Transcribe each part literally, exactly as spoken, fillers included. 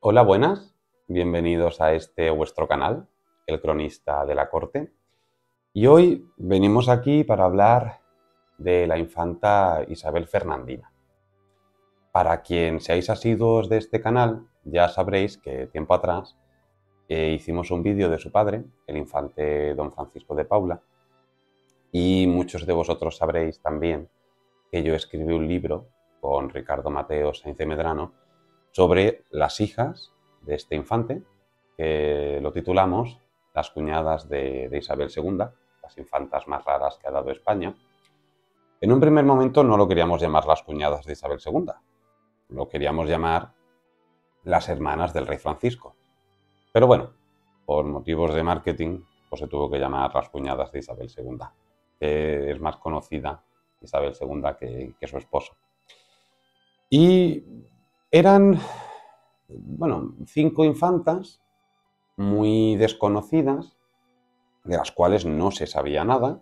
Hola, buenas. Bienvenidos a este vuestro canal, El Cronista de la Corte. Y hoy venimos aquí para hablar de la infanta Isabel Fernandina. Para quien seáis asiduos de este canal, ya sabréis que tiempo atrás eh, hicimos un vídeo de su padre, el infante don Francisco de Paula, y muchos de vosotros sabréis también que yo escribí un libro con Ricardo Mateo Sainz de Medrano sobre las hijas de este infante, que lo titulamos Las cuñadas de, de Isabel segunda, las infantas más raras que ha dado España. En un primer momento no lo queríamos llamar las cuñadas de Isabel segunda, lo queríamos llamar las hermanas del rey Francisco. Pero bueno, por motivos de marketing, pues se tuvo que llamar las cuñadas de Isabel segunda, que es más conocida Isabel segunda que, que su esposo. Y eran, bueno, cinco infantas muy desconocidas, de las cuales no se sabía nada.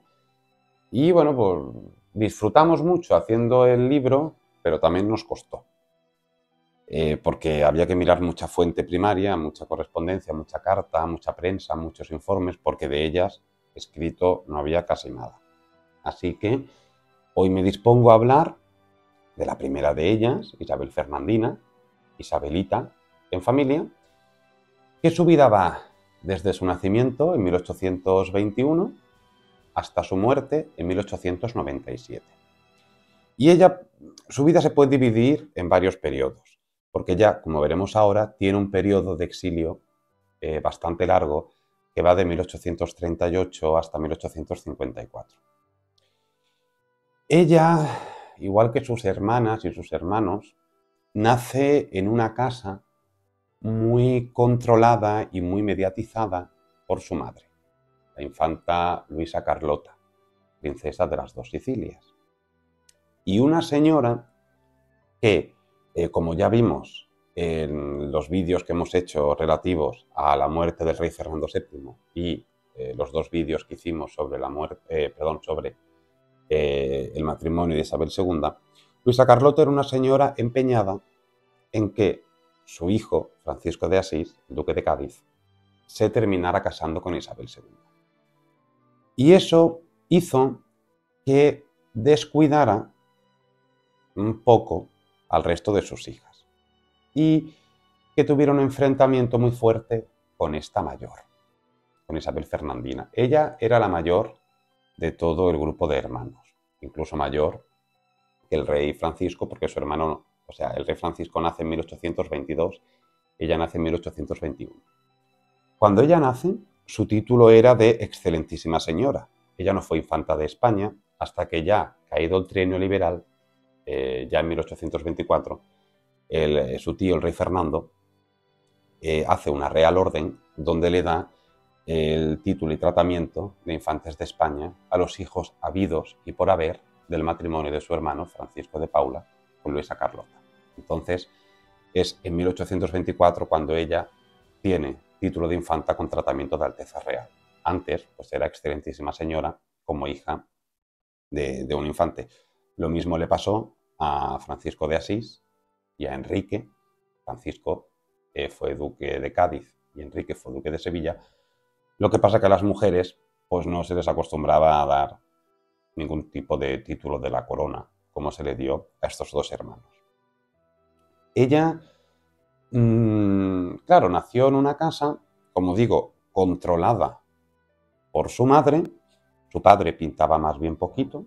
Y bueno, pues disfrutamos mucho haciendo el libro, pero también nos costó. Eh, porque había que mirar mucha fuente primaria, mucha correspondencia, mucha carta, mucha prensa, muchos informes, porque de ellas escrito no había casi nada. Así que hoy me dispongo a hablar de la primera de ellas, Isabel Fernandina, Isabelita en familia, que su vida va desde su nacimiento en mil ochocientos veintiuno hasta su muerte en mil ochocientos noventa y siete. Y ella, su vida se puede dividir en varios periodos, porque ya, como veremos ahora, tiene un periodo de exilio eh, bastante largo, que va de mil ochocientos treinta y ocho hasta mil ochocientos cincuenta y cuatro. Ella, igual que sus hermanas y sus hermanos, nace en una casa muy controlada y muy mediatizada por su madre, la infanta Luisa Carlota, princesa de las dos Sicilias. Y una señora que, eh, como ya vimos en los vídeos que hemos hecho relativos a la muerte del rey Fernando séptimo y eh, los dos vídeos que hicimos sobre la muerte, eh, perdón, sobre Eh, el matrimonio de Isabel segunda, Luisa Carlota era una señora empeñada en que su hijo, Francisco de Asís, duque de Cádiz, se terminara casando con Isabel segunda. Y eso hizo que descuidara un poco al resto de sus hijas y que tuviera un enfrentamiento muy fuerte con esta mayor, con Isabel Fernandina. Ella era la mayor de todo el grupo de hermanos, incluso mayor que el rey Francisco, porque su hermano, o sea, el rey Francisco nace en mil ochocientos veintidós, ella nace en mil ochocientos veintiuno. Cuando ella nace, su título era de excelentísima señora. Ella no fue infanta de España hasta que ya, caído el trienio liberal, eh, ya en mil ochocientos veinticuatro, el, su tío, el rey Fernando, eh, hace una real orden donde le da el título y tratamiento de infantes de España a los hijos habidos y por haber del matrimonio de su hermano Francisco de Paula con Luisa Carlota. Entonces es en mil ochocientos veinticuatro cuando ella tiene título de infanta con tratamiento de Alteza Real. Antes pues era excelentísima señora como hija de, de un infante. Lo mismo le pasó a Francisco de Asís y a Enrique. Francisco eh, fue duque de Cádiz y Enrique fue duque de Sevilla. Lo que pasa es que a las mujeres pues no se les acostumbraba a dar ningún tipo de título de la corona, como se le dio a estos dos hermanos. Ella, mmm, claro, nació en una casa, como digo, controlada por su madre. Su padre pintaba más bien poquito.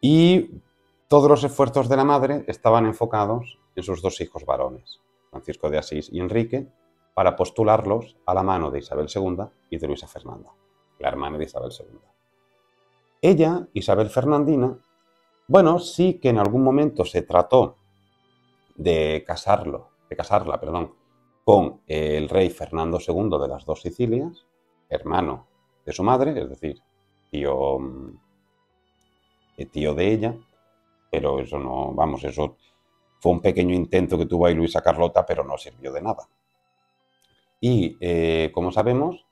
Y todos los esfuerzos de la madre estaban enfocados en sus dos hijos varones, Francisco de Asís y Enrique, para postularlos a la mano de Isabel segunda y de Luisa Fernanda, la hermana de Isabel segunda. Ella, Isabel Fernandina, bueno, sí que en algún momento se trató de casarlo, de casarla, perdón, con el rey Fernando segundo de las dos Sicilias, hermano de su madre, es decir, tío, tío de ella, pero eso no, vamos, eso fue un pequeño intento que tuvo ahí Luisa Carlota, pero no sirvió de nada. Y, eh, como sabemos,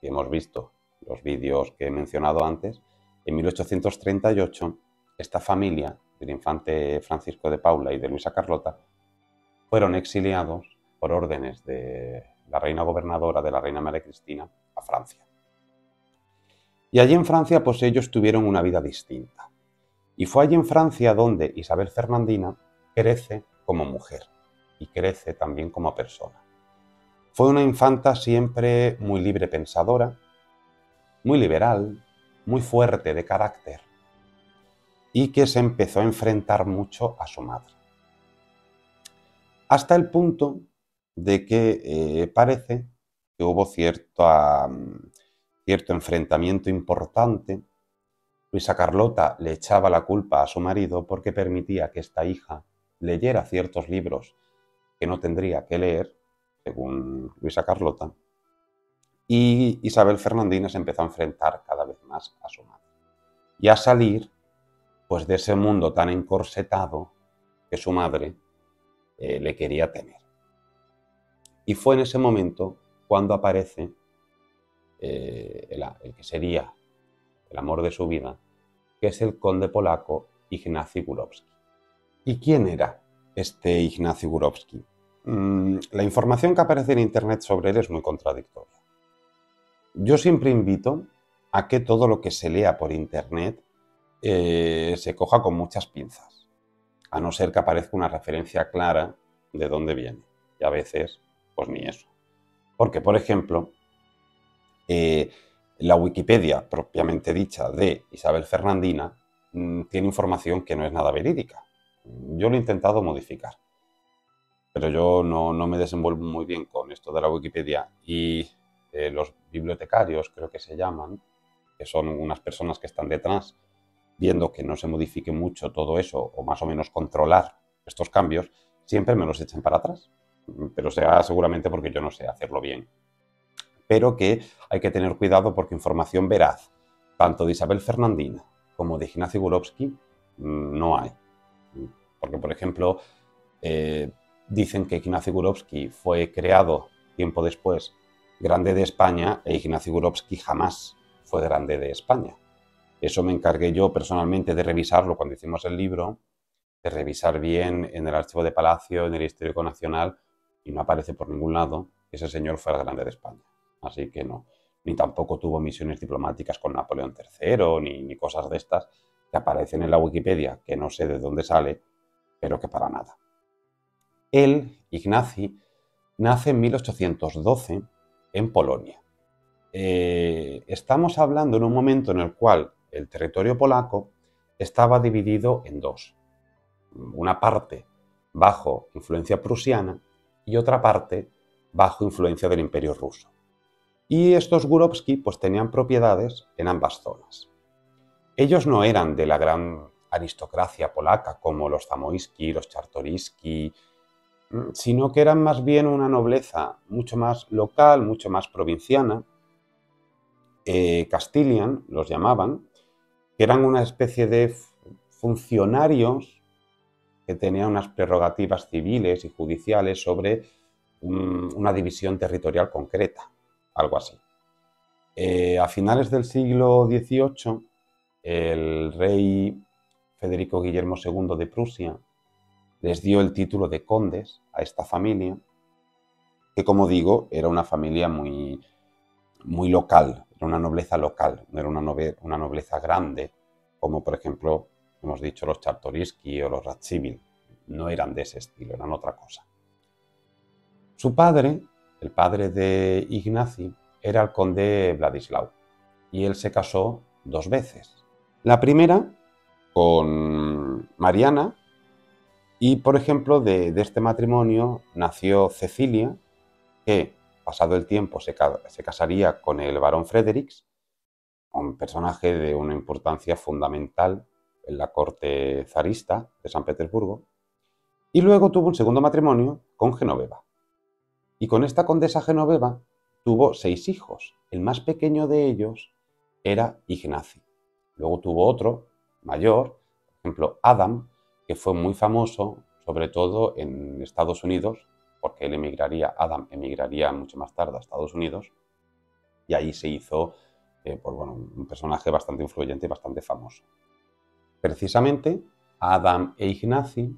que hemos visto los vídeos que he mencionado antes, en mil ochocientos treinta y ocho esta familia del infante Francisco de Paula y de Luisa Carlota fueron exiliados por órdenes de la reina gobernadora, de la reina María Cristina, a Francia. Y allí en Francia pues ellos tuvieron una vida distinta. Y fue allí en Francia donde Isabel Fernandina crece como mujer y crece también como persona. Fue una infanta siempre muy libre pensadora, muy liberal, muy fuerte de carácter y que se empezó a enfrentar mucho a su madre. Hasta el punto de que eh, parece que hubo cierta, cierto enfrentamiento importante. Luisa Carlota le echaba la culpa a su marido porque permitía que esta hija leyera ciertos libros que no tendría que leer, según Luisa Carlota, y Isabel Fernandina se empezó a enfrentar cada vez más a su madre y a salir pues de ese mundo tan encorsetado que su madre eh, le quería tener. Y fue en ese momento cuando aparece eh, el, el que sería el amor de su vida, que es el conde polaco Ignacy Gurowski. ¿Y quién era este Ignacy Gurowski? Mm, la información que aparece en internet sobre él es muy contradictoria. Yo siempre invito a que todo lo que se lea por internet eh, se coja con muchas pinzas, a no ser que aparezca una referencia clara de dónde viene. Y a veces, pues ni eso. Porque, por ejemplo, eh, la Wikipedia propiamente dicha de Isabel Fernandina tiene información que no es nada verídica. Yo lo he intentado modificar, pero yo no, no me desenvuelvo muy bien con esto de la Wikipedia y eh, los bibliotecarios, creo que se llaman, que son unas personas que están detrás viendo que no se modifique mucho todo eso o más o menos controlar estos cambios, siempre me los echan para atrás, pero será seguramente porque yo no sé hacerlo bien. Pero que hay que tener cuidado porque información veraz, tanto de Isabel Fernandina como de Ignacy Gurowski, no hay. Porque, por ejemplo, eh, dicen que Ignacy Gurowski fue creado tiempo después grande de España e Ignacy Gurowski jamás fue grande de España. Eso me encargué yo personalmente de revisarlo cuando hicimos el libro, de revisar bien en el Archivo de Palacio, en el Histórico Nacional, y no aparece por ningún lado que ese señor fuera grande de España. Así que no, ni tampoco tuvo misiones diplomáticas con Napoleón tercero, ni, ni cosas de estas que aparecen en la Wikipedia, que no sé de dónde sale, pero que para nada. Él, Ignacy, nace en mil ochocientos doce en Polonia. Eh, estamos hablando en un momento en el cual el territorio polaco estaba dividido en dos. Una parte bajo influencia prusiana y otra parte bajo influencia del Imperio Ruso. Y estos Gurowski pues tenían propiedades en ambas zonas. Ellos no eran de la gran aristocracia polaca como los Zamoyski, los Czartoryski, sino que eran más bien una nobleza mucho más local, mucho más provinciana. Eh, Castilian los llamaban, que eran una especie de funcionarios que tenían unas prerrogativas civiles y judiciales sobre un, una división territorial concreta. Algo así. Eh, a finales del siglo dieciocho, el rey Federico Guillermo segundo de Prusia les dio el título de condes a esta familia, que como digo, era una familia muy, muy local, era una nobleza local, no era una, noble, una nobleza grande, como por ejemplo, hemos dicho, los Czartoryski o los Radziwill. No eran de ese estilo, eran otra cosa. Su padre... El padre de Ignacy era el conde Vladislao y él se casó dos veces. La primera con Mariana y, por ejemplo, de, de este matrimonio nació Cecilia, que pasado el tiempo se, se casaría con el barón Fredericks, un personaje de una importancia fundamental en la corte zarista de San Petersburgo, y luego tuvo un segundo matrimonio con Genoveva. Y con esta condesa Genoveva tuvo seis hijos. El más pequeño de ellos era Ignacy. Luego tuvo otro, mayor, por ejemplo, Adam, que fue muy famoso, sobre todo en Estados Unidos, porque él emigraría, Adam emigraría mucho más tarde a Estados Unidos. y ahí se hizo eh, por, bueno, un personaje bastante influyente y bastante famoso. Precisamente, Adam e Ignacy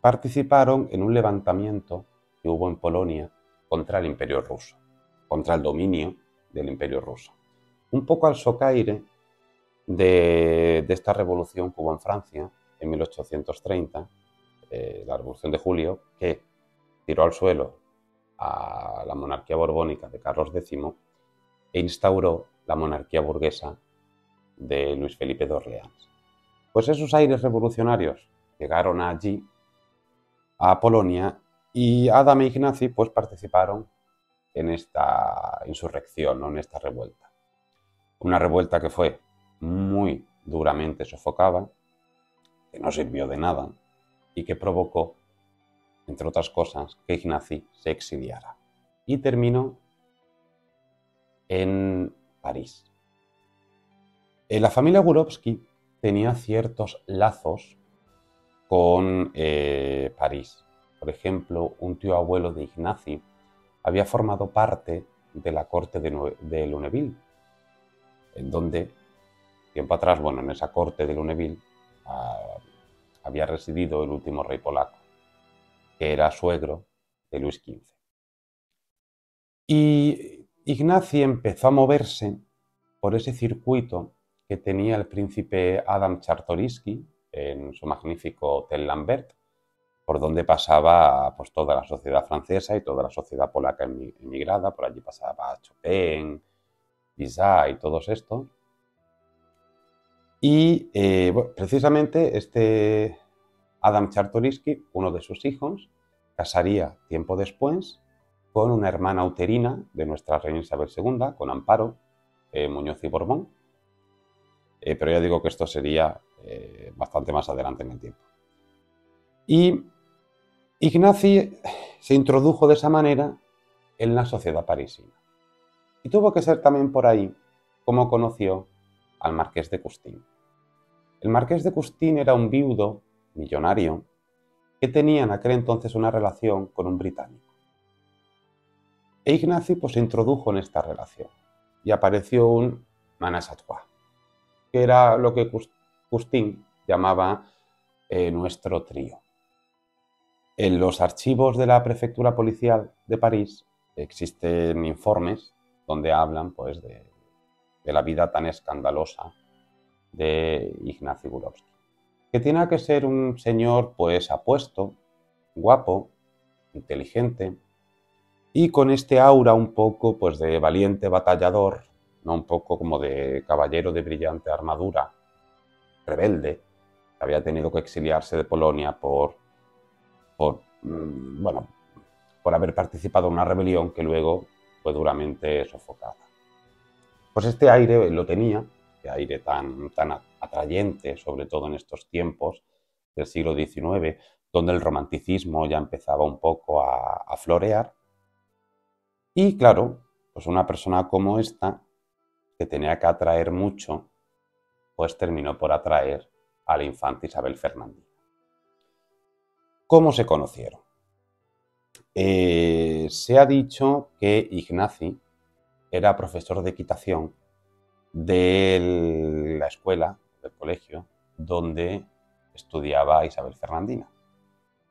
participaron en un levantamiento que hubo en Polonia contra el Imperio ruso, contra el dominio del Imperio ruso. Un poco al socaire de, de esta revolución que hubo en Francia en mil ochocientos treinta, eh, la Revolución de Julio, que tiró al suelo a la monarquía borbónica de Carlos décimo e instauró la monarquía burguesa de Luis Felipe de Orleans. Pues esos aires revolucionarios llegaron allí, a Polonia, y Adam e Ignacy pues, participaron en esta insurrección, ¿no? En esta revuelta. Una revuelta que fue muy duramente sofocada, que no sirvió de nada y que provocó, entre otras cosas, que Ignacy se exiliara. Y terminó en París. La familia Gurowski tenía ciertos lazos con eh, París. Por ejemplo, un tío abuelo de Ignacy había formado parte de la corte de, de Lunéville, en donde, tiempo atrás, bueno, en esa corte de Lunéville ah, había residido el último rey polaco, que era suegro de Luis quince. Y Ignacy empezó a moverse por ese circuito que tenía el príncipe Adam Czartoryski en su magnífico Hotel Lambert, por donde pasaba pues, toda la sociedad francesa y toda la sociedad polaca emigrada. Por allí pasaba Chopin, Lisa y todos estos. Y eh, bueno, precisamente este Adam Czartoryski, uno de sus hijos, casaría tiempo después con una hermana uterina de nuestra reina Isabel segunda, con Amparo eh, Muñoz y Borbón. Eh, pero ya digo que esto sería eh, bastante más adelante en el tiempo. Y Ignacy se introdujo de esa manera en la sociedad parisina. Y tuvo que ser también por ahí como conoció al Marqués de Custín. El Marqués de Custín era un viudo millonario que tenía en aquel entonces una relación con un británico. E Ignacy pues, se introdujo en esta relación y apareció un ménage à trois, que era lo que Custín llamaba eh, nuestro trío. En los archivos de la Prefectura Policial de París existen informes donde hablan pues, de, de la vida tan escandalosa de Ignacy Gurowski, que tiene que ser un señor pues, apuesto, guapo, inteligente y con este aura un poco pues, de valiente batallador, ¿no? Un poco como de caballero de brillante armadura, rebelde, que había tenido que exiliarse de Polonia por, por, bueno, por haber participado en una rebelión que luego fue duramente sofocada. Pues este aire lo tenía, este aire tan, tan atrayente, sobre todo en estos tiempos del siglo diecinueve, donde el romanticismo ya empezaba un poco a, a florear. Y claro, pues una persona como esta, que tenía que atraer mucho, pues terminó por atraer a la infanta Isabel Fernandina. ¿Cómo se conocieron? Eh, se ha dicho que Ignacy era profesor de equitación de la escuela, del colegio, donde estudiaba Isabel Fernandina.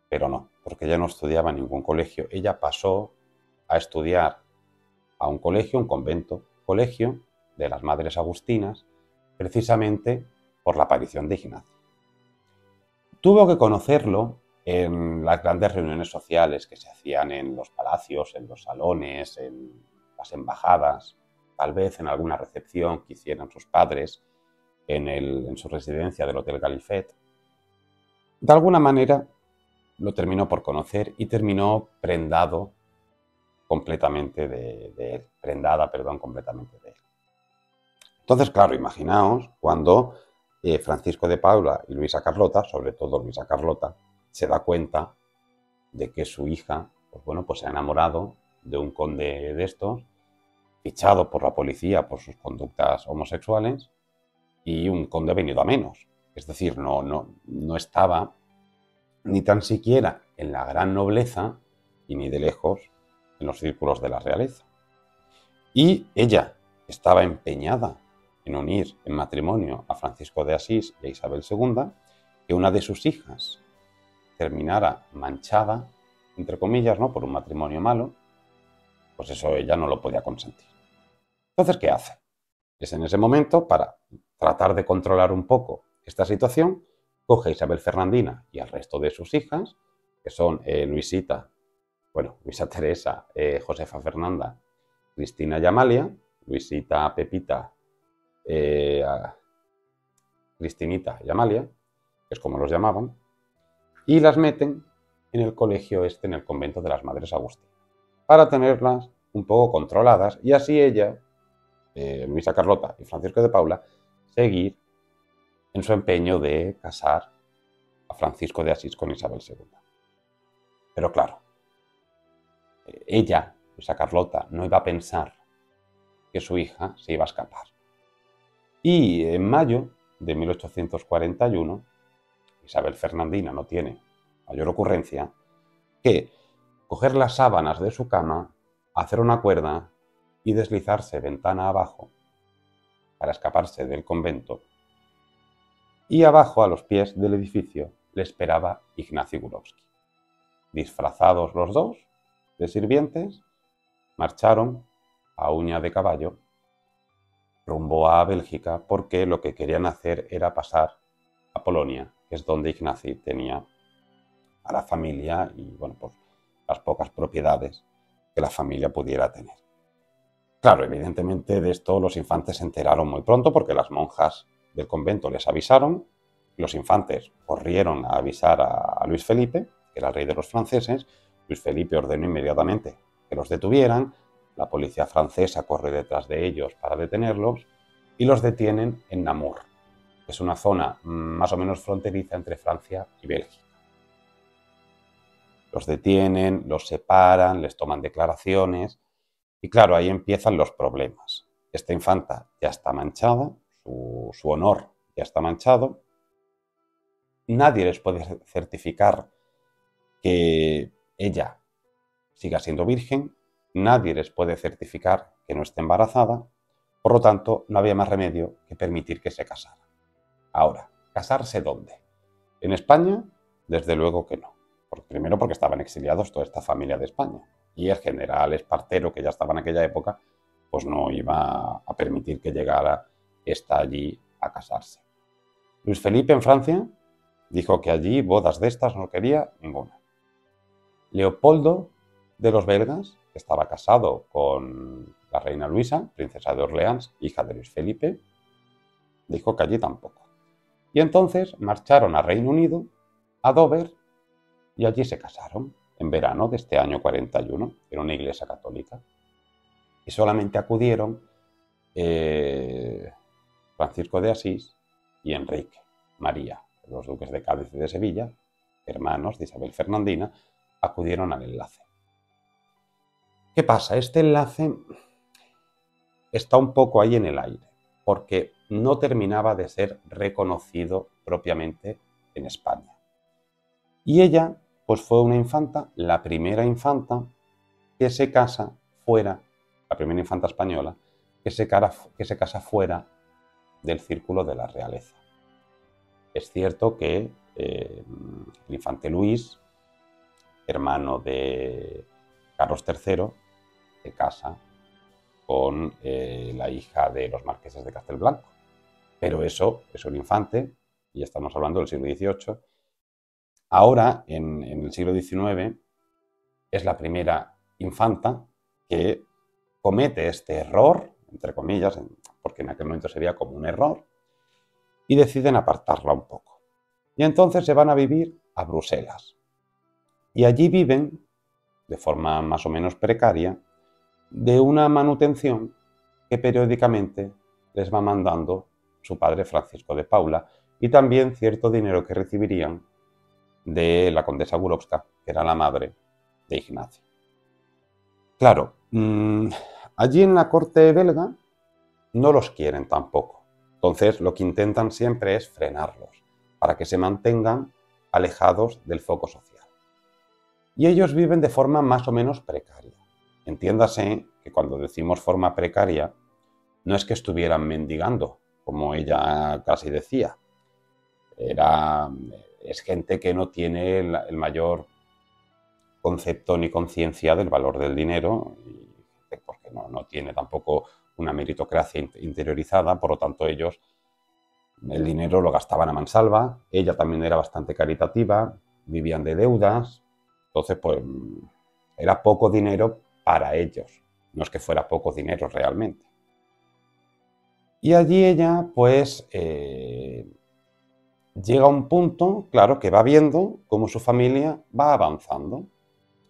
Pero no, porque ella no estudiaba en ningún colegio. Ella pasó a estudiar a un colegio, un convento, colegio de las Madres Agustinas, precisamente por la aparición de Ignacy. Tuvo que conocerlo en las grandes reuniones sociales que se hacían en los palacios, en los salones, en las embajadas, tal vez en alguna recepción que hicieran sus padres en, el, en su residencia del Hotel Galifet. De alguna manera lo terminó por conocer y terminó prendado completamente de, de él, prendada, perdón, completamente de él. Entonces, claro, imaginaos cuando eh, Francisco de Paula y Luisa Carlota, sobre todo Luisa Carlota, se da cuenta de que su hija, pues bueno, pues se ha enamorado de un conde de estos, fichado por la policía por sus conductas homosexuales, y un conde venido a menos. Es decir, no, no, no estaba ni tan siquiera en la gran nobleza y ni de lejos en los círculos de la realeza. Y ella, estaba empeñada en unir en matrimonio a Francisco de Asís y a Isabel segunda, que una de sus hijas terminara manchada, entre comillas, ¿no?, por un matrimonio malo, pues eso ella no lo podía consentir. Entonces, ¿qué hace? Es en ese momento, para tratar de controlar un poco esta situación, coge a Isabel Fernandina y al resto de sus hijas, que son eh, Luisita, bueno, Luisa Teresa, eh, Josefa Fernanda, Cristina y Amalia, Luisita, Pepita, eh, Cristinita y Amalia, que es como los llamaban, y las meten en el colegio este, en el convento de las Madres Agustinas, para tenerlas un poco controladas y así ella, eh, Luisa Carlota y Francisco de Paula, seguir en su empeño de casar a Francisco de Asís con Isabel segunda. Pero claro, ella, Luisa Carlota, no iba a pensar que su hija se iba a escapar. Y en mayo de mil ochocientos cuarenta y uno, Isabel Fernandina no tiene mayor ocurrencia que coger las sábanas de su cama, hacer una cuerda y deslizarse ventana abajo para escaparse del convento. Y abajo, a los pies del edificio, le esperaba Ignacy Gurowski. Disfrazados los dos de sirvientes, marcharon a uña de caballo rumbo a Bélgica, porque lo que querían hacer era pasar a Polonia, que es donde Ignacy tenía a la familia y, bueno, pues las pocas propiedades que la familia pudiera tener. Claro, evidentemente de esto los infantes se enteraron muy pronto, porque las monjas del convento les avisaron, los infantes corrieron a avisar a Luis Felipe, que era el rey de los franceses. Luis Felipe ordenó inmediatamente que los detuvieran, la policía francesa corre detrás de ellos para detenerlos y los detienen en Namur, que es una zona más o menos fronteriza entre Francia y Bélgica. Los detienen, los separan, les toman declaraciones y claro, ahí empiezan los problemas. Esta infanta ya está manchada, su, su honor ya está manchado, nadie les puede certificar que ella siga siendo virgen, nadie les puede certificar que no esté embarazada, por lo tanto no había más remedio que permitir que se casara. Ahora, ¿casarse dónde? ¿En España? Desde luego que no. Primero porque estaban exiliados toda esta familia de España y el general Espartero, que ya estaba en aquella época, pues no iba a permitir que llegara esta allí a casarse. Luis Felipe en Francia dijo que allí bodas de estas no quería ninguna. Leopoldo de los belgas, que estaba casado con la reina Luisa, princesa de Orleans, hija de Luis Felipe, dijo que allí tampoco. Y entonces marcharon a Reino Unido, a Dover, y allí se casaron, en verano de este año cuarenta y uno, en una iglesia católica. Y solamente acudieron eh, Francisco de Asís y Enrique, María, los duques de Cádiz y de Sevilla, hermanos de Isabel Fernandina, acudieron al enlace. ¿Qué pasa? Este enlace está un poco ahí en el aire, porque no terminaba de ser reconocido propiamente en España. Y ella, pues fue una infanta, la primera infanta que se casa fuera, la primera infanta española, que se, cara, que se casa fuera del círculo de la realeza. Es cierto que eh, el infante Luis, hermano de Carlos tercero, se casa con eh, la hija de los marqueses de Castelblanco. Pero eso es un infante, y estamos hablando del siglo dieciocho, Ahora, en, en el siglo diecinueve, es la primera infanta que comete este error, entre comillas, porque en aquel momento sería como un error, y deciden apartarla un poco. Y entonces se van a vivir a Bruselas. Y allí viven, de forma más o menos precaria, de una manutención que periódicamente les va mandando su padre Francisco de Paula, y también cierto dinero que recibirían de la condesa Gurowska, que era la madre de Ignacy. Claro, mmm, allí en la corte belga no los quieren tampoco. Entonces lo que intentan siempre es frenarlos, para que se mantengan alejados del foco social. Y ellos viven de forma más o menos precaria. Entiéndase que cuando decimos forma precaria, No es que estuvieran mendigando, como ella casi decía. Era, es gente que no tiene el, el mayor concepto ni conciencia del valor del dinero, y, porque no, no tiene tampoco una meritocracia interiorizada, por lo tanto ellos el dinero lo gastaban a mansalva. Ella también era bastante caritativa, vivían de deudas, entonces pues era poco dinero para ellos, no es que fuera poco dinero realmente. Y allí ella pues eh, llega a un punto, claro, que va viendo cómo su familia va avanzando.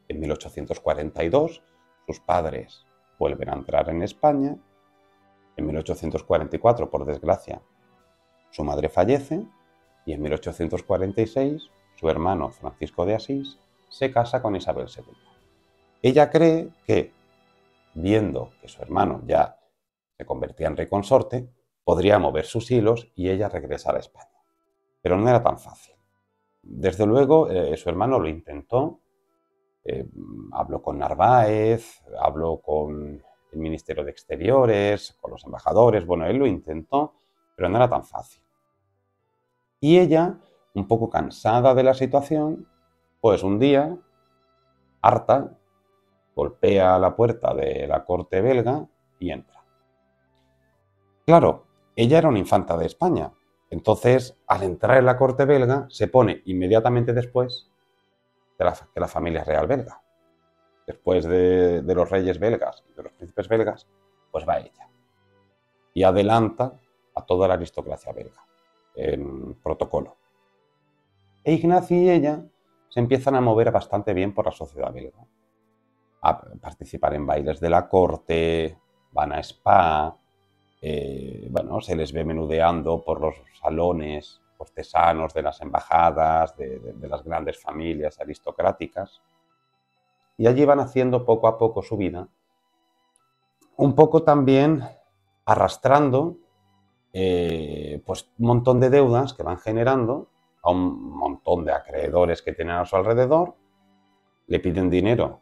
En mil ochocientos cuarenta y dos sus padres vuelven a entrar en España. En mil ochocientos cuarenta y cuatro, por desgracia, su madre fallece y en mil ochocientos cuarenta y seis su hermano Francisco de Asís se casa con Isabel segunda. Ella cree que, viendo que su hermano ya se convertía en rey consorte, podría mover sus hilos y ella regresar a España. Pero no era tan fácil. Desde luego, eh, su hermano lo intentó, eh, habló con Narváez, habló con el Ministerio de Exteriores, con los embajadores, bueno, él lo intentó, pero no era tan fácil. Y ella, un poco cansada de la situación, pues un día, harta, golpea la puerta de la corte belga y entra. Claro, ella era una infanta de España, entonces al entrar en la corte belga se pone inmediatamente después de la, de la familia real belga. Después de, de los reyes belgas y de los príncipes belgas, pues va ella. Y adelanta a toda la aristocracia belga en protocolo. E Ignacy y ella se empiezan a mover bastante bien por la sociedad belga. A participar en bailes de la corte, van a spa, eh, bueno, se les ve menudeando por los salones cortesanos de las embajadas, de, de, de las grandes familias aristocráticas. Y allí van haciendo poco a poco su vida, un poco también arrastrando eh, pues un montón de deudas que van generando a un montón de acreedores que tienen a su alrededor. Le piden dinero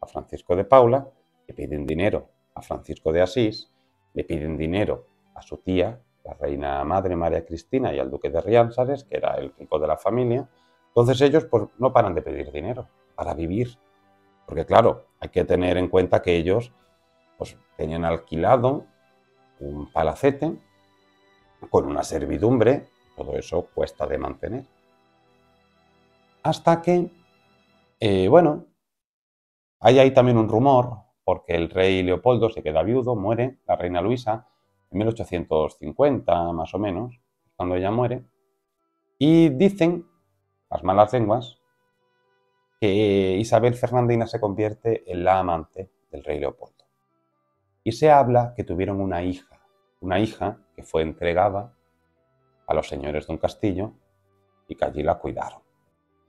a Francisco de Paula, le piden dinero a Francisco de Asís, le piden dinero a su tía, la reina madre María Cristina, y al duque de Rianzares, que era el rico de la familia. Entonces ellos pues no paran de pedir dinero para vivir, porque claro, hay que tener en cuenta que ellos pues tenían alquilado un palacete con una servidumbre, todo eso cuesta de mantener. Hasta que, eh, bueno, hay ahí también un rumor, porque el rey Leopoldo se queda viudo, muere la reina Luisa en mil ochocientos cincuenta, más o menos, cuando ella muere. Y dicen, las malas lenguas, que Isabel Fernandina se convierte en la amante del rey Leopoldo. Y se habla que tuvieron una hija, una hija que fue entregada a los señores de un castillo y que allí la cuidaron.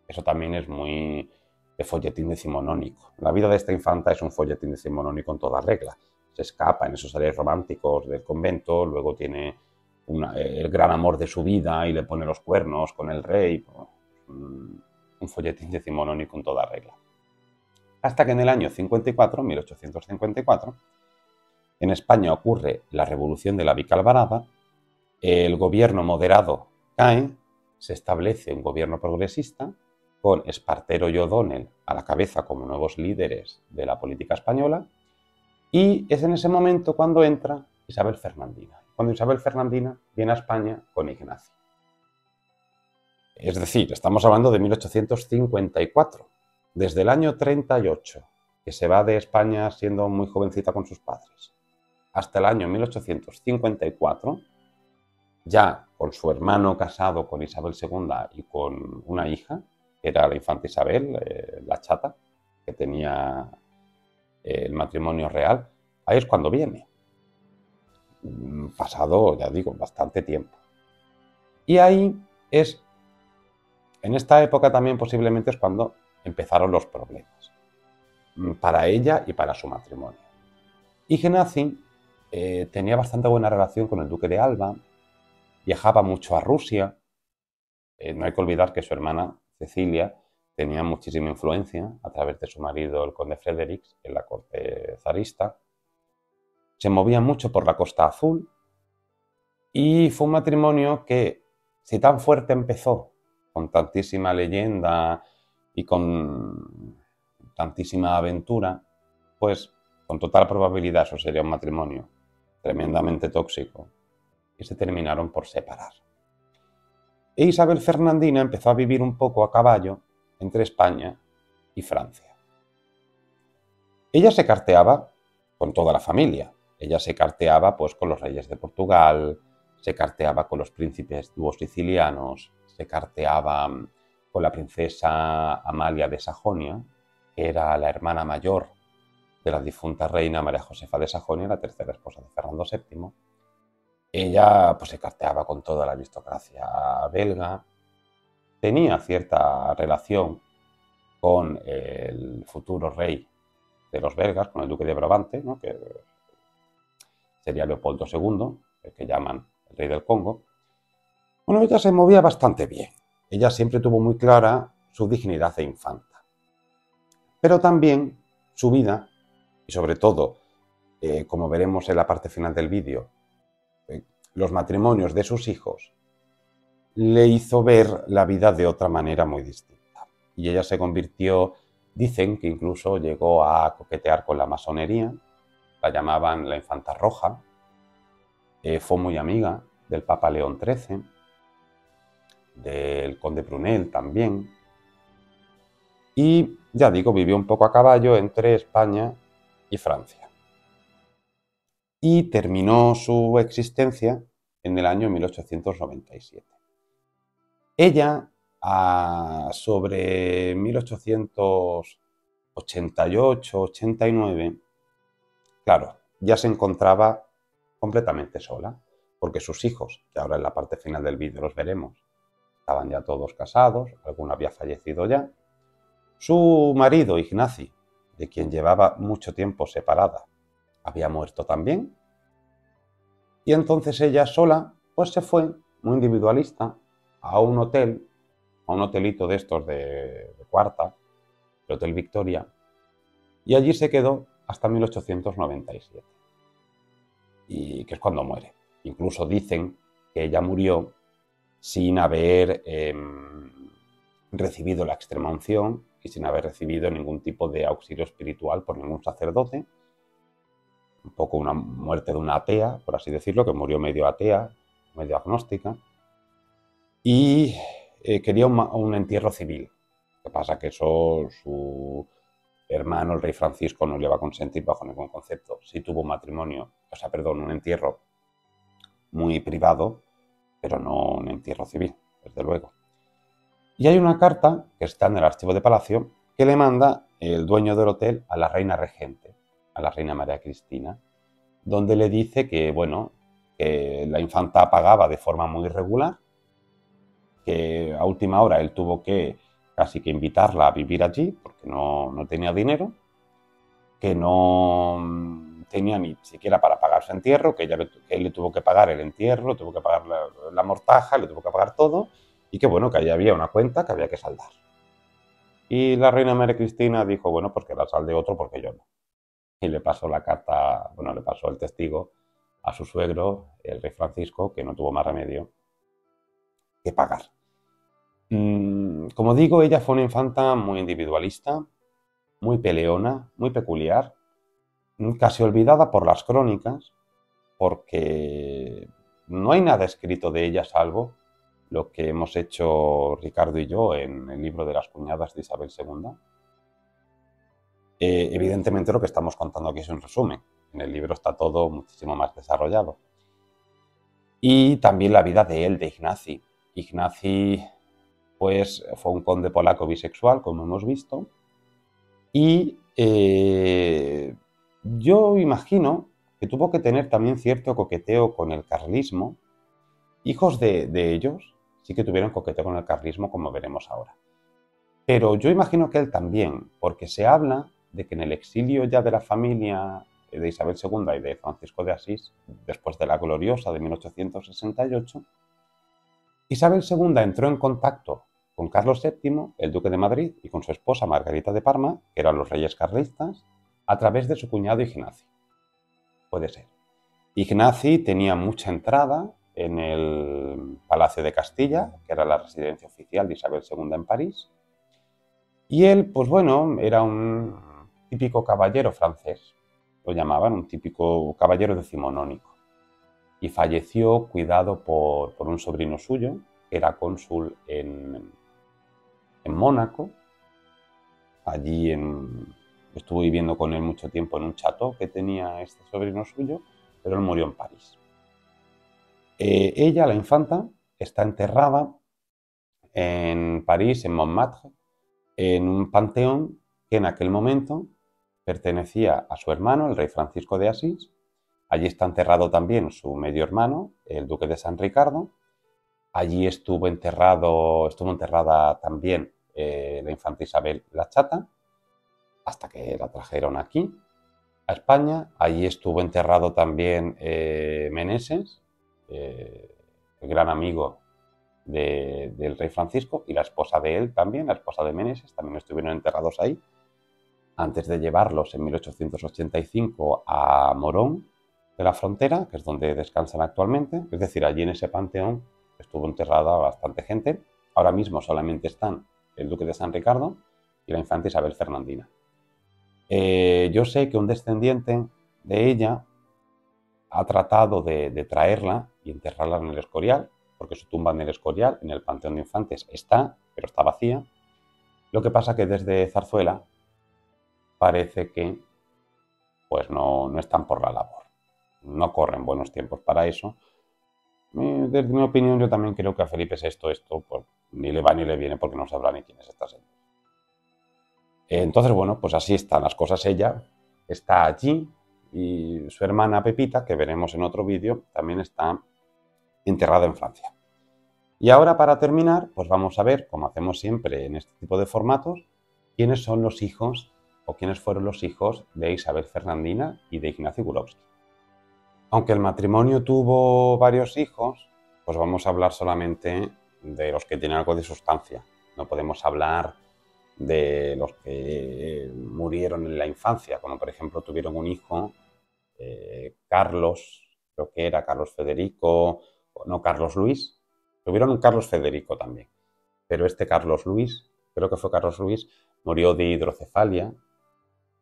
Eso también es muy de folletín decimonónico. La vida de esta infanta es un folletín decimonónico en toda regla. Se escapa en esos aires románticos del convento, luego tiene una, el gran amor de su vida y le pone los cuernos con el rey. Un folletín decimonónico en toda regla. Hasta que en el año cincuenta y cuatro, mil ochocientos cincuenta y cuatro, en España ocurre la revolución de la Vicalvarada, el gobierno moderado cae, se establece un gobierno progresista, con Espartero y O'Donnell a la cabeza como nuevos líderes de la política española, y es en ese momento cuando entra Isabel Fernandina, cuando Isabel Fernandina viene a España con Ignacy. Es decir, estamos hablando de mil ochocientos cincuenta y cuatro, desde el año treinta y ocho, que se va de España siendo muy jovencita con sus padres, hasta el año mil ochocientos cincuenta y cuatro, ya con su hermano casado con Isabel segunda y con una hija, que era la infanta Isabel, eh, la Chata, que tenía eh, el matrimonio real. Ahí es cuando viene, pasado, ya digo, bastante tiempo. Y ahí es, en esta época también posiblemente es cuando empezaron los problemas, para ella y para su matrimonio. Y Ignacy eh, tenía bastante buena relación con el duque de Alba, viajaba mucho a Rusia, eh, no hay que olvidar que su hermana Cecilia tenía muchísima influencia a través de su marido, el conde Fredericks, en la corte zarista. se movía mucho por la Costa Azul, y fue un matrimonio que, si tan fuerte empezó, con tantísima leyenda y con tantísima aventura, pues con total probabilidad eso sería un matrimonio tremendamente tóxico, y se terminaron por separar. E Isabel Fernandina empezó a vivir un poco a caballo entre España y Francia. Ella se carteaba con toda la familia. Ella se carteaba pues con los reyes de Portugal, se carteaba con los príncipes duos sicilianos, se carteaba con la princesa Amalia de Sajonia, que era la hermana mayor de la difunta reina María Josefa de Sajonia, la tercera esposa de Fernando séptimo. Ella pues se carteaba con toda la aristocracia belga, tenía cierta relación con el futuro rey de los belgas, con el duque de Brabante, ¿no? Que sería Leopoldo segundo, el que llaman el rey del Congo. Bueno, ella se movía bastante bien. Ella siempre tuvo muy clara su dignidad de infanta. Pero también su vida, y sobre todo, eh, como veremos en la parte final del vídeo, eh, los matrimonios de sus hijos, le hizo ver la vida de otra manera muy distinta. Y ella se convirtió, dicen que incluso llegó a coquetear con la masonería, la llamaban la Infanta Roja, eh, fue muy amiga del Papa León trece, del Conde Brunel también, y ya digo, vivió un poco a caballo entre España y Francia. Y terminó su existencia en el año mil ochocientos noventa y siete. Ella, a sobre mil ochocientos ochenta y ocho ochenta y nueve, claro, ya se encontraba completamente sola, porque sus hijos, que ahora en la parte final del vídeo los veremos, estaban ya todos casados, alguno había fallecido ya. Su marido, Ignacy, de quien llevaba mucho tiempo separada, había muerto también. Y entonces ella sola, pues se fue, muy individualista, a un hotel, a un hotelito de estos de, de cuarta, el Hotel Victoria, y allí se quedó hasta mil ochocientos noventa y siete, y que es cuando muere. Incluso dicen que ella murió sin haber eh, recibido la extrema unción y sin haber recibido ningún tipo de auxilio espiritual por ningún sacerdote. Un poco una muerte de una atea, por así decirlo, que murió medio atea, medio agnóstica. Y eh, quería un, un entierro civil. Lo que pasa es que eso su hermano, el rey Francisco, no le va a consentir bajo ningún concepto. Sí tuvo un matrimonio, o sea, perdón, un entierro muy privado, pero no un entierro civil, desde luego. Y hay una carta que está en el archivo de Palacio que le manda el dueño del hotel a la reina regente, a la reina María Cristina, donde le dice que, bueno, que la infanta pagaba de forma muy irregular, que a última hora él tuvo que casi que invitarla a vivir allí porque no, no tenía dinero, que no tenía ni siquiera para pagar su entierro, que, ella, que él le tuvo que pagar el entierro, le tuvo que pagar la, la mortaja, le tuvo que pagar todo, y que bueno, que ahí había una cuenta que había que saldar. Y la reina María Cristina dijo, bueno, pues que la salde otro porque yo no. Y le pasó la carta, bueno, le pasó el testigo a su suegro, el rey Francisco, que no tuvo más remedio que pagar. Mm, como digo, ella fue una infanta muy individualista, muy peleona, muy peculiar, casi olvidada por las crónicas, porque no hay nada escrito de ella salvo lo que hemos hecho Ricardo y yo en el libro de las cuñadas de Isabel segunda. Eh, evidentemente lo que estamos contando aquí es un resumen. En el libro está todo muchísimo más desarrollado. Y también la vida de él, de Ignacy. Ignacy pues, fue un conde polaco bisexual, como hemos visto. Y eh, yo imagino que tuvo que tener también cierto coqueteo con el carlismo. Hijos de, de ellos sí que tuvieron coqueteo con el carlismo, como veremos ahora. Pero yo imagino que él también, porque se habla de que en el exilio ya de la familia de Isabel segunda y de Francisco de Asís, después de la gloriosa de mil ochocientos sesenta y ocho, Isabel segunda entró en contacto con Carlos séptimo, el duque de Madrid, y con su esposa Margarita de Parma, que eran los reyes carlistas, a través de su cuñado Ignacy. puede ser. Ignacy tenía mucha entrada en el Palacio de Castilla, que era la residencia oficial de Isabel segunda en París. Y él, pues bueno, era un típico caballero francés, lo llamaban, un típico caballero decimonónico. Y falleció cuidado por, por un sobrino suyo, que era cónsul en, en Mónaco. Allí en, estuvo viviendo con él mucho tiempo en un chateau que tenía este sobrino suyo, pero él murió en París. Eh, ella, la infanta, está enterrada en París, en Montmartre, en un panteón que en aquel momento pertenecía a su hermano, el rey Francisco de Asís. Allí está enterrado también su medio hermano, el duque de San Ricardo. Allí estuvo, enterrado, estuvo enterrada también eh, la infanta Isabel la Chata, hasta que la trajeron aquí, a España. Allí estuvo enterrado también eh, Meneses, eh, el gran amigo de, del rey Francisco, y la esposa de él también, la esposa de Meneses, también estuvieron enterrados ahí, antes de llevarlos en mil ochocientos ochenta y cinco a Morón de la Frontera, que es donde descansan actualmente. Es decir, allí en ese panteón estuvo enterrada bastante gente. Ahora mismo solamente están el duque de San Ricardo y la infanta Isabel Fernandina. Eh, yo sé que un descendiente de ella ha tratado de, de traerla y enterrarla en el Escorial, porque su tumba en el Escorial, en el Panteón de Infantes, está, pero está vacía. Lo que pasa que desde Zarzuela parece que pues no, no están por la labor. No corren buenos tiempos para eso. Desde mi opinión, yo también creo que a Felipe sexto esto pues, ni le va ni le viene, porque no sabrá ni quién es esta señora. Entonces, bueno, pues así están las cosas. Ella está allí y su hermana Pepita, que veremos en otro vídeo, también está enterrada en Francia. Y ahora, para terminar, pues vamos a ver, como hacemos siempre en este tipo de formatos, quiénes son los hijos o quiénes fueron los hijos de Isabel Fernandina y de Ignacy Gurowski. Aunque el matrimonio tuvo varios hijos, pues vamos a hablar solamente de los que tienen algo de sustancia. No podemos hablar de los que murieron en la infancia, como por ejemplo tuvieron un hijo, eh, Carlos, creo que era Carlos Federico, no, Carlos Luis. Tuvieron un Carlos Federico también, pero este Carlos Luis, creo que fue Carlos Luis, murió de hidrocefalia.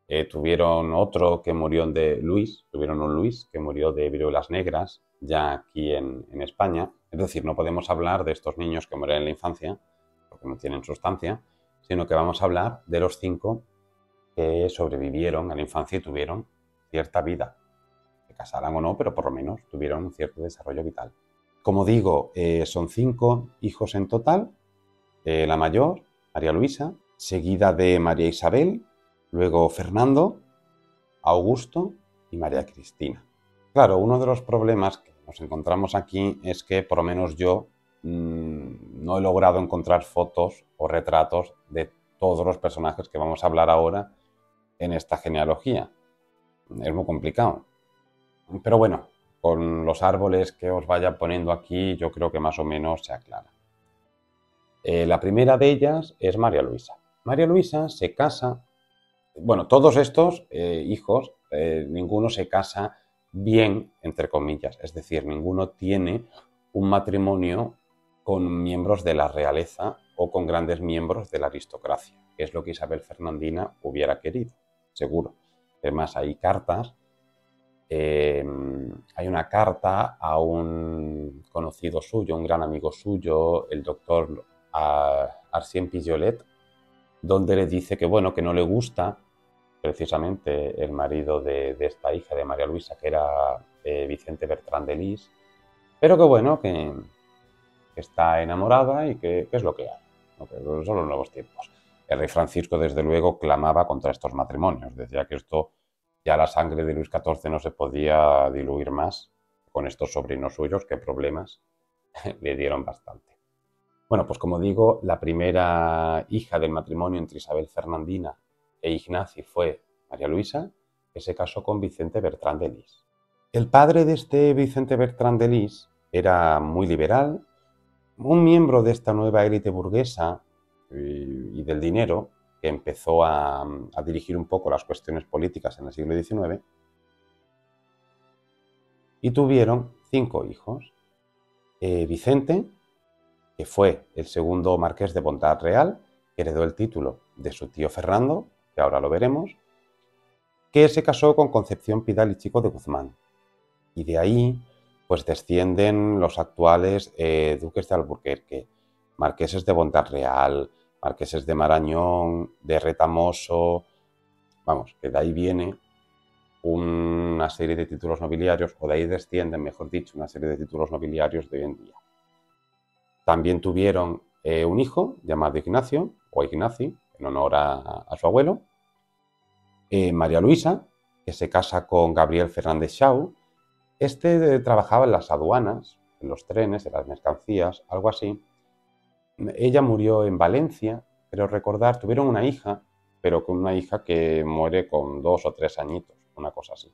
Eh, tuvieron otro que murió de Luis, tuvieron un Luis que murió de viruelas negras, ya aquí en, en España. Es decir, no podemos hablar de estos niños que mueren en la infancia, porque no tienen sustancia, sino que vamos a hablar de los cinco que sobrevivieron a la infancia y tuvieron cierta vida. Se casaran o no, pero por lo menos tuvieron un cierto desarrollo vital. Como digo, eh, son cinco hijos en total. Eh, la mayor, María Luisa, seguida de María Isabel, luego Fernando, Augusto y María Cristina. Claro, uno de los problemas que nos encontramos aquí es que, por lo menos yo, mmm, no he logrado encontrar fotos o retratos de todos los personajes que vamos a hablar ahora en esta genealogía. Es muy complicado. Pero bueno, con los árboles que os vaya poniendo aquí, yo creo que más o menos se aclara. Eh, la primera de ellas es María Luisa. María Luisa se casa... Bueno, todos estos eh, hijos, eh, ninguno se casa bien, entre comillas. Es decir, ninguno tiene un matrimonio con miembros de la realeza o con grandes miembros de la aristocracia, que es lo que Isabel Fernandina hubiera querido, seguro. Además, hay cartas. Eh, hay una carta a un conocido suyo, un gran amigo suyo, el doctor Arsène Pignolet, donde le dice que, bueno, que no le gusta precisamente el marido de, de esta hija de María Luisa, que era eh, Vicente Bertrand de Lis, pero que bueno, que, que está enamorada y que, que es lo que hay, ¿no? Que son los nuevos tiempos. El rey Francisco, desde luego, clamaba contra estos matrimonios, decía que esto, ya la sangre de Luis catorce no se podía diluir más, con estos sobrinos suyos, qué problemas le dieron bastante. Bueno, pues como digo, la primera hija del matrimonio entre Isabel Fernandina e Ignacy fue María Luisa, que se casó con Vicente Bertrand de Lis. El padre de este Vicente Bertrand de Lis era muy liberal, un miembro de esta nueva élite burguesa y del dinero, que empezó a, a dirigir un poco las cuestiones políticas en el siglo diecinueve, y tuvieron cinco hijos. Eh, Vicente, que fue el segundo marqués de Bondad Real, que heredó el título de su tío Fernando, que ahora lo veremos, que se casó con Concepción Pidal y Chico de Guzmán. Y de ahí pues descienden los actuales eh, duques de Alburquerque, marqueses de Bondad Real, marqueses de Marañón, de Retamoso. Vamos, que de ahí viene una serie de títulos nobiliarios, o de ahí descienden, mejor dicho, una serie de títulos nobiliarios de hoy en día. También tuvieron eh, un hijo llamado Ignacio, o Ignacy, en honor a, a su abuelo. Eh, María Luisa, que se casa con Gabriel Fernández Shaw. Este eh, trabajaba en las aduanas, en los trenes, en las mercancías, algo así. Ella murió en Valencia, pero recordar, tuvieron una hija, pero con una hija que muere con dos o tres añitos, una cosa así.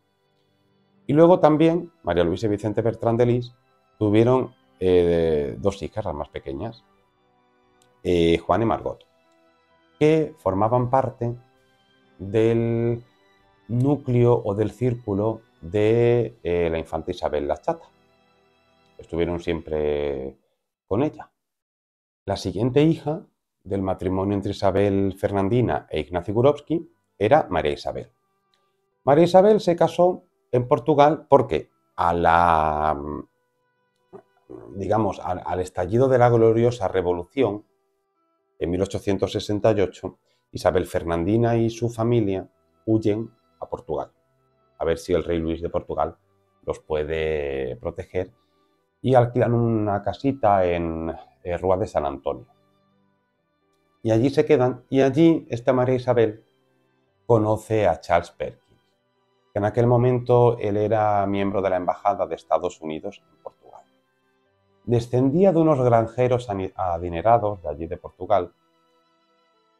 Y luego también María Luisa y Vicente Bertrand de Lis tuvieron eh, dos hijas, las más pequeñas, eh, Juan y Margot, que formaban parte del núcleo o del círculo de eh, la infanta Isabel la Chata. Estuvieron siempre con ella. La siguiente hija del matrimonio entre Isabel Fernandina e Ignacy Gurowski era María Isabel. María Isabel se casó en Portugal porque a la, digamos, al, al estallido de la gloriosa revolución en mil ochocientos sesenta y ocho, Isabel Fernandina y su familia huyen a Portugal, a ver si el rey Luis de Portugal los puede proteger, y alquilan una casita en eh, Rúa de San Antonio. Y allí se quedan, y allí esta María Isabel conoce a Charles Perkins, que en aquel momento él era miembro de la embajada de Estados Unidos en Portugal. Descendía de unos granjeros adinerados de allí de Portugal.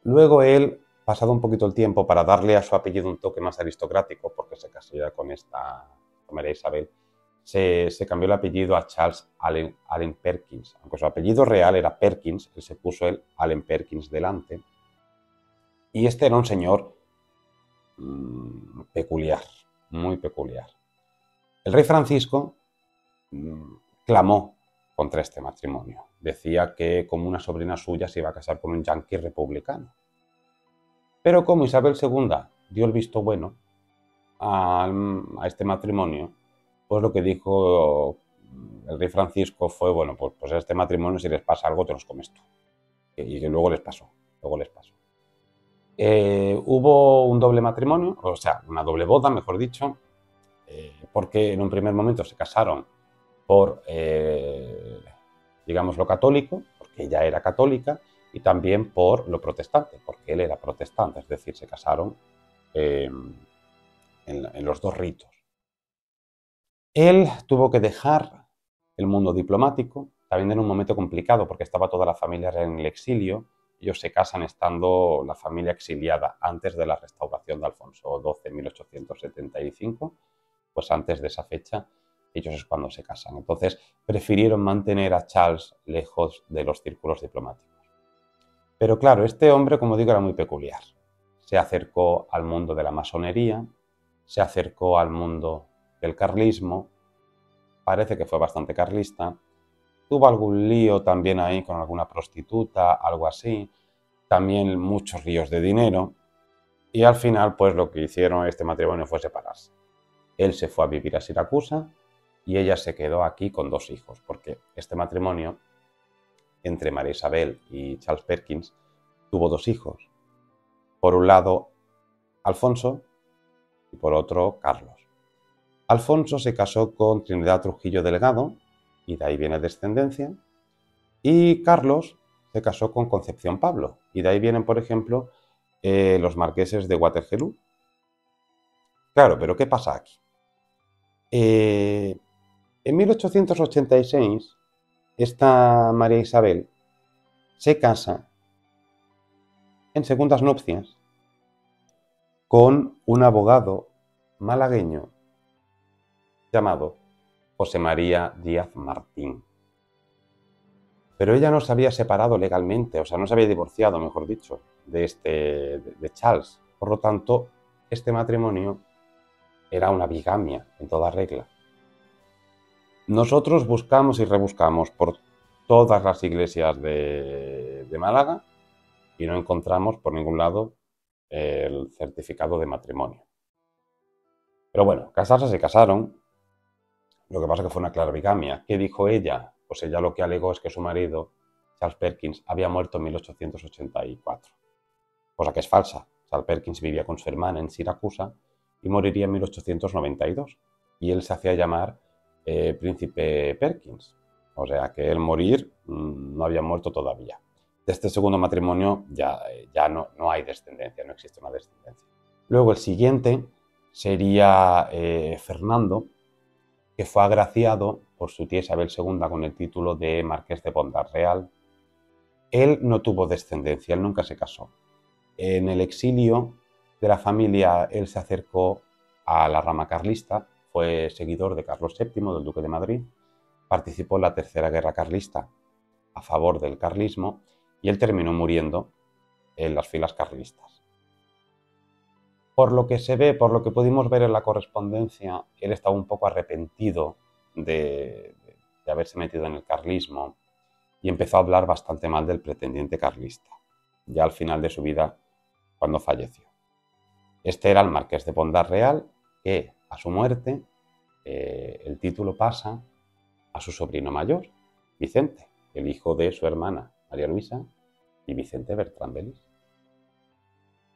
Luego él, pasado un poquito el tiempo, para darle a su apellido un toque más aristocrático, porque se casaría con esta María Isabel, Se, se cambió el apellido a Charles Allen, Allen Perkins. Aunque su apellido real era Perkins, él se puso el Allen Perkins delante. Y este era un señor mmm, peculiar, muy peculiar. El rey Francisco mmm, clamó contra este matrimonio. Decía que como una sobrina suya se iba a casar con un yanqui republicano. Pero como Isabel segunda dio el visto bueno a, a este matrimonio, pues lo que dijo el rey Francisco fue, bueno, pues, pues este matrimonio, si les pasa algo, te los comes tú. Y luego les pasó, luego les pasó. Eh, hubo un doble matrimonio, o sea, una doble boda, mejor dicho, eh, porque en un primer momento se casaron por, eh, digamos, lo católico, porque ella era católica, y también por lo protestante, porque él era protestante, es decir, se casaron eh, en, en los dos ritos. Él tuvo que dejar el mundo diplomático, también en un momento complicado porque estaba toda la familia en el exilio. Ellos se casan estando la familia exiliada antes de la restauración de Alfonso doce en mil ochocientos setenta y cinco, pues antes de esa fecha ellos es cuando se casan. Entonces prefirieron mantener a Charles lejos de los círculos diplomáticos. Pero claro, este hombre, como digo, era muy peculiar. Se acercó al mundo de la masonería, se acercó al mundo el carlismo, parece que fue bastante carlista, tuvo algún lío también ahí con alguna prostituta, algo así, también muchos líos de dinero, y al final pues lo que hicieron este matrimonio fue separarse. Él se fue a vivir a Siracusa y ella se quedó aquí con dos hijos, porque este matrimonio entre María Isabel y Charles Perkins tuvo dos hijos, por un lado Alfonso y por otro Carlos. Alfonso se casó con Trinidad Trujillo Delgado, y de ahí viene descendencia, y Carlos se casó con Concepción Pablo, y de ahí vienen, por ejemplo, eh, los marqueses de Waterloo. Claro, pero ¿qué pasa aquí? Eh, en mil ochocientos ochenta y seis, esta María Isabel se casa en segundas nupcias con un abogado malagueño llamado José María Díaz Martín. Pero ella no se había separado legalmente, o sea, no se había divorciado, mejor dicho, de, este, de Charles. Por lo tanto, este matrimonio era una bigamia en toda regla. Nosotros buscamos y rebuscamos por todas las iglesias de, de Málaga y no encontramos por ningún lado el certificado de matrimonio. Pero bueno, casarse se casaron, lo que pasa es que fue una clara bigamia. ¿Qué dijo ella? Pues ella lo que alegó es que su marido, Charles Perkins, había muerto en mil ochocientos ochenta y cuatro, cosa que es falsa. Charles Perkins vivía con su hermana en Siracusa y moriría en mil ochocientos noventa y dos, y él se hacía llamar eh, Príncipe Perkins, o sea que él morir mmm, no había muerto todavía. De este segundo matrimonio ya, ya no, no hay descendencia, no existe una descendencia. Luego el siguiente sería eh, Fernando, que fue agraciado por su tía Isabel segunda con el título de Marqués de Bondad Real. Él no tuvo descendencia, él nunca se casó. En el exilio de la familia él se acercó a la rama carlista, fue seguidor de Carlos séptimo, del Duque de Madrid, participó en la Tercera Guerra Carlista a favor del carlismo, y él terminó muriendo en las filas carlistas. Por lo que se ve, por lo que pudimos ver en la correspondencia, él estaba un poco arrepentido de, de, de haberse metido en el carlismo y empezó a hablar bastante mal del pretendiente carlista, ya al final de su vida, cuando falleció. Este era el Marqués de Bondad Real, que a su muerte eh, el título pasa a su sobrino mayor, Vicente, el hijo de su hermana María Luisa y Vicente Bertrand de Lis.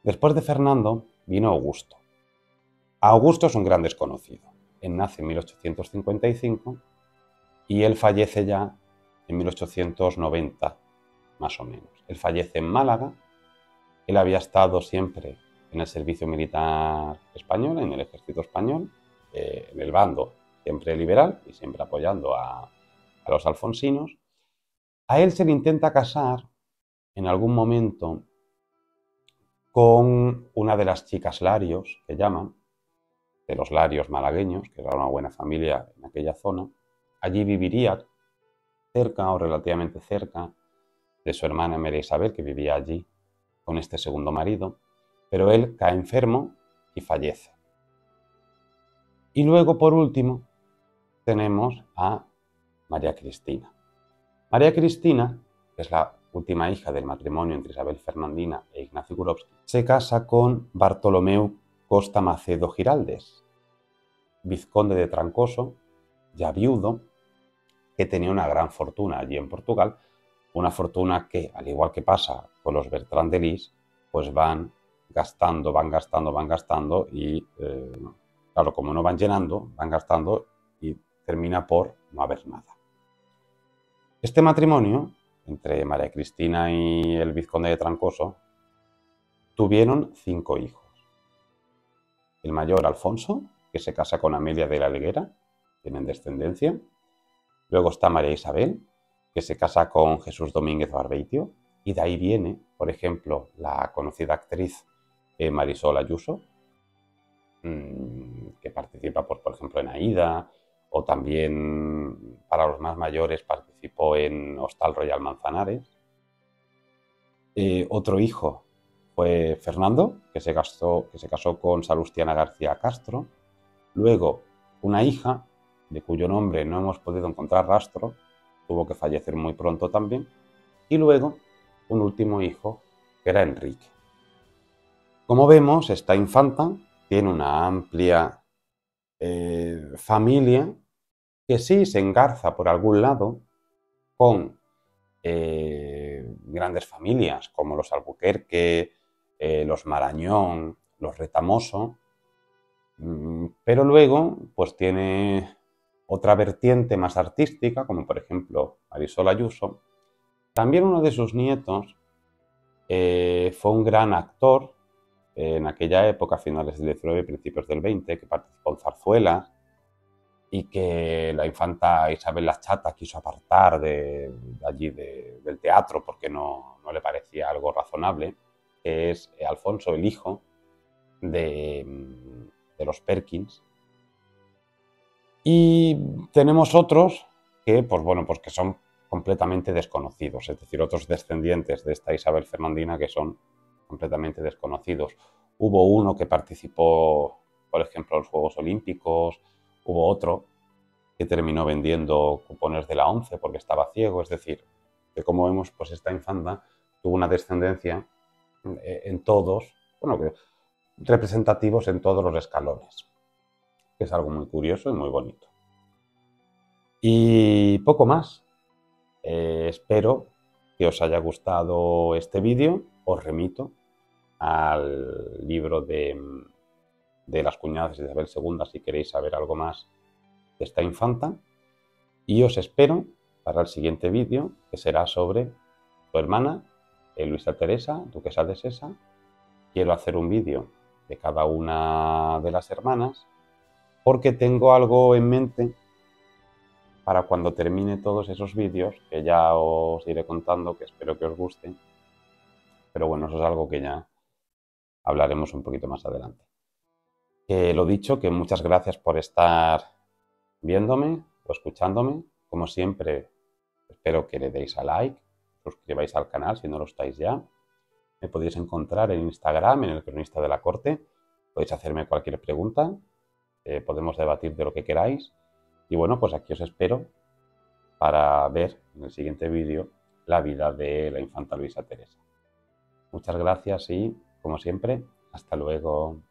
Después de Fernando vino Augusto. Augusto es un gran desconocido. Él nace en mil ochocientos cincuenta y cinco y él fallece ya en mil ochocientos noventa, más o menos. Él fallece en Málaga. Él había estado siempre en el servicio militar español, en el ejército español, eh, en el bando siempre liberal y siempre apoyando a, a los alfonsinos. A él se le intenta casar en algún momento con una de las chicas Larios, que llaman, de los Larios malagueños, que era una buena familia en aquella zona. Allí viviría cerca o relativamente cerca de su hermana María Isabel, que vivía allí con este segundo marido, pero él cae enfermo y fallece. Y luego, por último, tenemos a María Cristina. María Cristina, que es la última hija del matrimonio entre Isabel Fernandina e Ignacy Gurowski, se casa con Bartolomeu Costa Macedo Giraldes, vizconde de Trancoso, ya viudo, que tenía una gran fortuna allí en Portugal, una fortuna que, al igual que pasa con los Bertrand de Lis, pues van gastando, van gastando, van gastando y, eh, claro, como no van llenando, van gastando y termina por no haber nada. Este matrimonio, entre María Cristina y el vizconde de Trancoso, tuvieron cinco hijos. El mayor, Alfonso, que se casa con Amelia de la Helguera, tienen descendencia. Luego está María Isabel, que se casa con Jesús Domínguez Barbeitio, y de ahí viene, por ejemplo, la conocida actriz eh, Marisol Ayuso, mmm, que participa, por, por ejemplo, en Aída, o también, para los más mayores, participó en Hostal Royal Manzanares. Eh, otro hijo fue Fernando, que se, casó, que se casó con Salustiana García Castro. Luego, una hija, de cuyo nombre no hemos podido encontrar rastro, tuvo que fallecer muy pronto también. Y luego, un último hijo, que era Enrique. Como vemos, esta infanta tiene una amplia Eh, familia que sí se engarza por algún lado con eh, grandes familias como los Albuquerque, eh, los Marañón, los Retamoso, pero luego pues tiene otra vertiente más artística, como por ejemplo Marisol Ayuso. También uno de sus nietos eh, fue un gran actor en aquella época, finales del diecinueve, principios del veinte, que participó en zarzuelas y que la infanta Isabel la Chata quiso apartar de, de allí de, del teatro porque no, no le parecía algo razonable, que es Alfonso, el hijo de, de los Perkins. Y tenemos otros que, pues bueno, pues que son completamente desconocidos, es decir, otros descendientes de esta Isabel Fernandina que son completamente desconocidos. Hubo uno que participó, por ejemplo, en los Juegos Olímpicos, hubo otro que terminó vendiendo cupones de la once porque estaba ciego. Es decir, que como vemos, pues esta infanta tuvo una descendencia en todos, bueno, que representativos en todos los escalones, que es algo muy curioso y muy bonito. Y poco más. Eh, espero que os haya gustado este vídeo. Os remito al libro de, de las cuñadas de Isabel segunda si queréis saber algo más de esta infanta. Y os espero para el siguiente vídeo, que será sobre su hermana, eh, Luisa Teresa, duquesa de Sesa. Quiero hacer un vídeo de cada una de las hermanas, porque tengo algo en mente para cuando termine todos esos vídeos, que ya os iré contando, que espero que os guste. Pero bueno, eso es algo que ya hablaremos un poquito más adelante. Eh, lo dicho, que muchas gracias por estar viéndome o escuchándome. Como siempre, espero que le deis a like, suscribáis al canal si no lo estáis ya. Me podéis encontrar en Instagram, en el Cronista de la Corte. Podéis hacerme cualquier pregunta, eh, podemos debatir de lo que queráis. Y bueno, pues aquí os espero para ver en el siguiente vídeo la vida de la infanta Luisa Teresa. Muchas gracias y, como siempre, hasta luego.